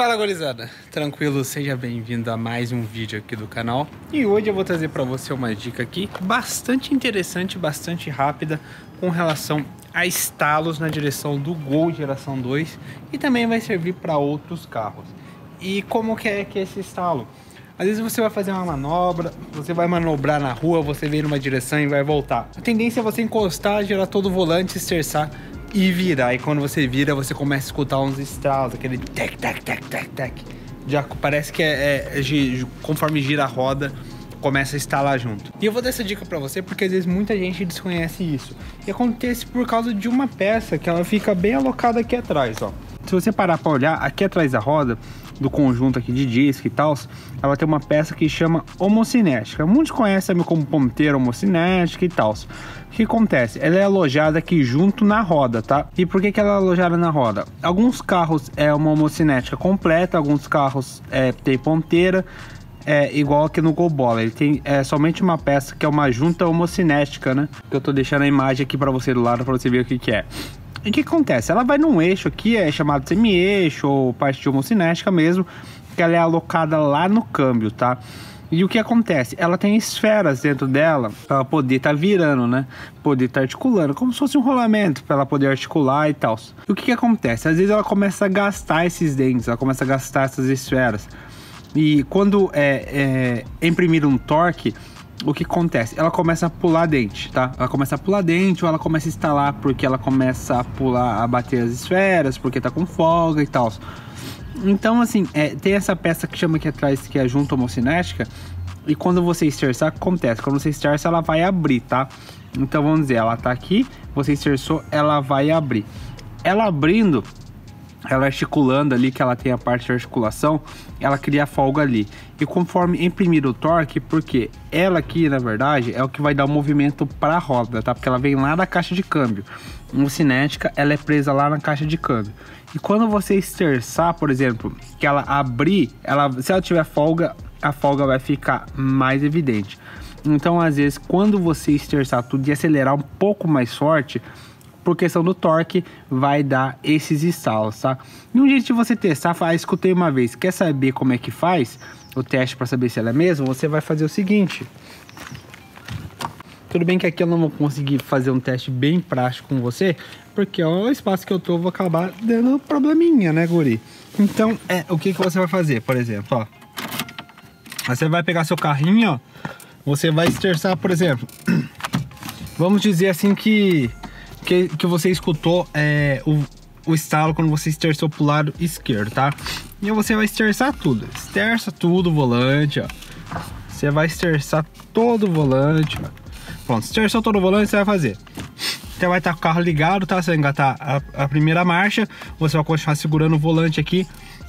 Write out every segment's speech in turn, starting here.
Fala, gurizada! Tranquilo? Seja bem-vindo a mais um vídeo aqui do canal. E hoje eu vou trazer para você uma dica aqui bastante interessante, bastante rápida, com relação a estalos na direção do Gol Geração 2 e também vai servir para outros carros. E como que é esse estalo? Às vezes você vai fazer uma manobra, você vai manobrar na rua, você vem numa direção e vai voltar. A tendência é você encostar, girar todo o volante, esterçar e virar. E quando você vira, você começa a escutar uns estalos, aquele tac, tac, tac, tac, tac. Já parece que conforme gira a roda, começa a estalar junto. E eu vou dar essa dica pra você porque às vezes muita gente desconhece isso. E acontece por causa de uma peça que ela fica bem alocada aqui atrás, ó. Se você parar para olhar, aqui atrás da roda, do conjunto aqui de disco e tal, ela tem uma peça que chama homocinética. Muitos conhecem como ponteira homocinética e tal. O que acontece? Ela é alojada aqui junto na roda, tá? E por que que ela é alojada na roda? Alguns carros é uma homocinética completa, alguns carros tem ponteira, igual aqui no Gol Bola, ele tem somente uma peça que é uma junta homocinética, né? Que eu tô deixando a imagem aqui para você do lado, para você ver o que que é. E o que acontece? Ela vai num eixo aqui, é chamado semi-eixo ou parte de homocinética mesmo, que ela é alocada lá no câmbio, tá? E o que acontece? Ela tem esferas dentro dela para ela poder estar virando, né? Poder estar articulando, como se fosse um rolamento para ela poder articular e tal. E o que que acontece? Às vezes ela começa a gastar esses dentes, ela começa a gastar essas esferas. E quando é imprimido um torque, o que acontece? Ela começa a pular dente, tá? Ela começa a pular dente ou ela começa a estalar porque ela começa a pular, a bater as esferas, porque tá com folga e tal. Então, assim, tem essa peça que chama aqui atrás, que é a junta homocinética. E quando você esterçar, o que acontece? Quando você esterça, ela vai abrir, tá? Então, vamos dizer, ela tá aqui, você esterçou, ela vai abrir. Ela abrindo, ela articulando ali, que ela tem a parte de articulação, ela cria a folga ali. E conforme imprimir o torque, porque ela aqui, na verdade, é o que vai dar o movimento para a roda, tá? Porque ela vem lá da caixa de câmbio. Homocinética, ela é presa lá na caixa de câmbio. E quando você esterçar, por exemplo, que ela abrir, se ela tiver folga, a folga vai ficar mais evidente. Então, às vezes, quando você esterçar tudo e acelerar um pouco mais forte, por questão do torque, vai dar esses estalos, tá? E um jeito de você testar, escutei uma vez, quer saber como é que faz o teste para saber se ela é mesmo? Você vai fazer o seguinte. Tudo bem que aqui eu não vou conseguir fazer um teste bem prático com você, porque ó, o espaço que eu tô, vou acabar dando probleminha, né, guri? Então, o que que você vai fazer, por exemplo, ó. Você vai pegar seu carrinho, ó. Você vai esterçar, por exemplo. Vamos dizer assim que você escutou o estalo quando você esterçou pro lado esquerdo, tá? E você vai esterçar tudo. Esterça tudo o volante, ó. Você vai esterçar todo o volante, ó. Pronto, esterçou todo o volante, você vai fazer. Você vai estar com o carro ligado, tá? Você vai engatar a primeira marcha, você vai continuar segurando o volante aqui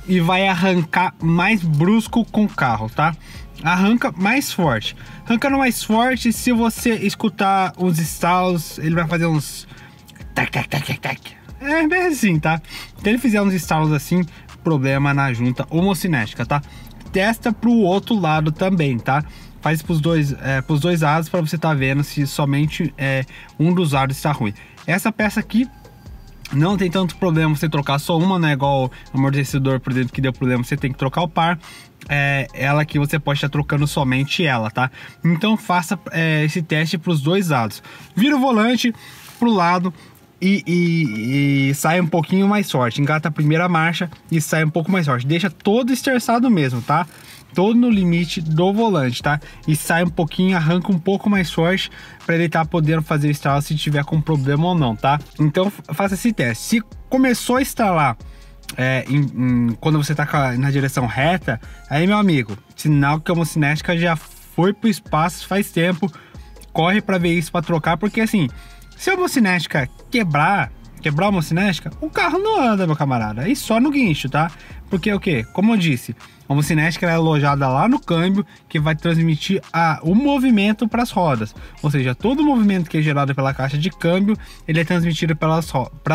e vai arrancar mais brusco com o carro, tá? Arranca mais forte. Arrancando mais forte, se você escutar uns estalos, ele vai fazer uns tac, tac, tac, tac, tac. É bem assim, tá? Se ele fizer uns estalos assim, problema na junta homocinética, tá? Testa pro outro lado também, tá? Faz pros dois lados para você tá vendo se somente um dos lados está ruim. Essa peça aqui não tem tanto problema você trocar só uma, né? Igual o amortecedor, por exemplo, que deu problema, você tem que trocar o par. Ela aqui você pode estar trocando somente ela, tá? Então faça esse teste para os dois lados. Vira o volante pro lado e sai um pouquinho mais forte. Engata a primeira marcha e sai um pouco mais forte. Deixa todo esterçado mesmo, tá? Todo no limite do volante, tá? E sai um pouquinho, arranca um pouco mais forte para ele estar podendo fazer estalo se tiver com problema ou não, tá? Então faça esse teste. Se começou a estalar quando você tá na direção reta, aí, meu amigo, sinal que a homocinética já foi pro espaço faz tempo. Corre para ver isso, para trocar, porque assim, se a homocinética quebrar a homocinética, o carro não anda, meu camarada. E só no guincho, tá? Porque o que? Como eu disse, a homocinética é alojada lá no câmbio, que vai transmitir o movimento para as rodas. Ou seja, todo o movimento que é gerado pela caixa de câmbio, ele é transmitido para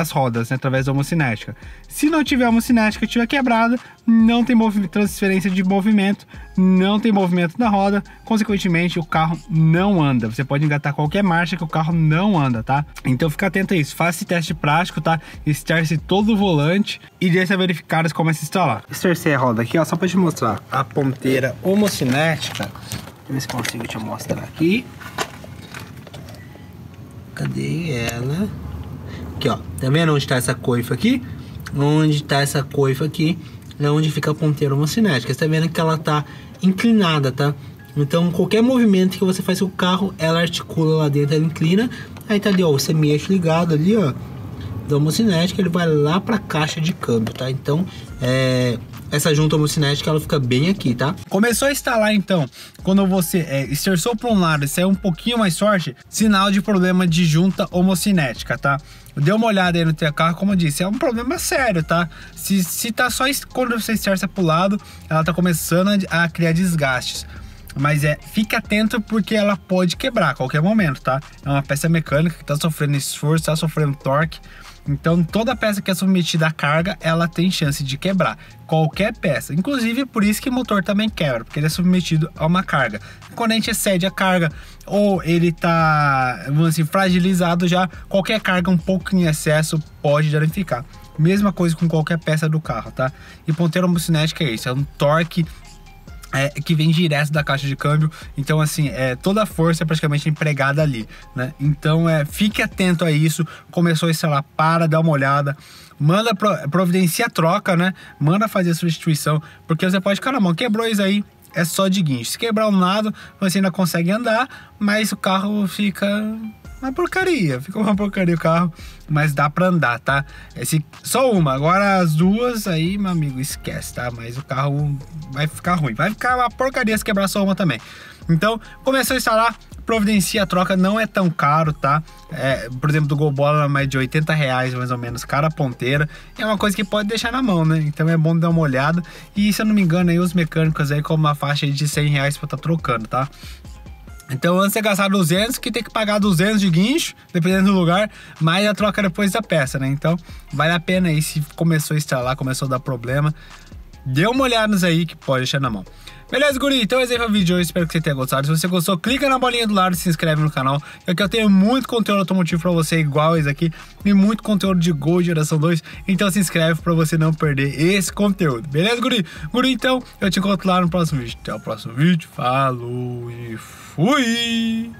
as rodas, né, através da homocinética. Se não tiver homocinética, tiver quebrada, não tem transferência de movimento, não tem movimento na roda, consequentemente o carro não anda. Você pode engatar qualquer marcha que o carro não anda, tá? Então fica atento a isso, faça esse teste prático, tá? Esterce todo o volante e deixa verificadas como é se instalar. Estercei a roda aqui, ó, só pra te mostrar a ponteira homocinética. Deixa eu ver se consigo te mostrar aqui. Cadê ela? Aqui, ó, tá vendo onde tá essa coifa aqui? Onde tá essa coifa aqui é onde fica a ponteira homocinética. Você tá vendo que ela tá inclinada, tá? Então qualquer movimento que você faz com o carro, ela articula lá dentro, ela inclina. Aí tá ali, ó, o semi-eixo ligado ali, ó, da homocinética, ele vai lá pra caixa de câmbio, tá? Então essa junta homocinética, ela fica bem aqui, tá? Começou a instalar, então, quando você esterçou para um lado e saiu um pouquinho mais forte, sinal de problema de junta homocinética, tá? Dê uma olhada aí no teu carro, como eu disse, é um problema sério, tá? Se tá só quando você esterça pro lado, ela tá começando a criar desgastes. Mas fica atento porque ela pode quebrar a qualquer momento, tá? É uma peça mecânica que tá sofrendo esforço, tá sofrendo torque. Então toda peça que é submetida à carga, ela tem chance de quebrar. Qualquer peça, inclusive por isso que o motor também quebra, porque ele é submetido a uma carga. Quando a gente excede a carga ou ele tá, vamos assim, fragilizado já, qualquer carga um pouco em excesso pode danificar. Mesma coisa com qualquer peça do carro, tá? E ponteira homocinética é isso, é um torque que vem direto da caixa de câmbio. Então assim, toda a força é praticamente empregada ali, né? Então fique atento a isso. Começou a instalar, para, dá uma olhada, manda providencia a troca, né? Manda fazer a substituição, porque você pode ficar na mão, quebrou isso aí, é só de guincho. Se quebrar um lado, você ainda consegue andar, mas o carro fica uma porcaria, ficou uma porcaria o carro, mas dá pra andar, tá? Só uma, agora as duas aí, meu amigo, esquece, tá? Mas o carro vai ficar ruim, vai ficar uma porcaria se quebrar só uma também. Então, começou a instalar, providencia a troca, não é tão caro, tá? Por exemplo, do Gol Bola é mais de R$80 mais ou menos, cara, a ponteira. É uma coisa que pode deixar na mão, né? Então é bom dar uma olhada. E se eu não me engano, aí os mecânicos aí com uma faixa de R$100 pra tá trocando, tá? Então antes de gastar 200, que tem que pagar 200 de guincho, dependendo do lugar, mas a troca depois da peça, né? Então vale a pena aí, se começou a instalar, começou a dar problema, dê uma olhada nos aí que pode deixar na mão. Beleza, guri? Então esse aí foi o vídeo de hoje, espero que você tenha gostado. Se você gostou, clica na bolinha do lado e se inscreve no canal. Aqui eu tenho muito conteúdo automotivo pra você, igual esse aqui, e muito conteúdo de Gol Geração 2, então se inscreve pra você não perder esse conteúdo. Beleza, guri? Guri, então eu te encontro lá no próximo vídeo. Até o próximo vídeo, falou e fui!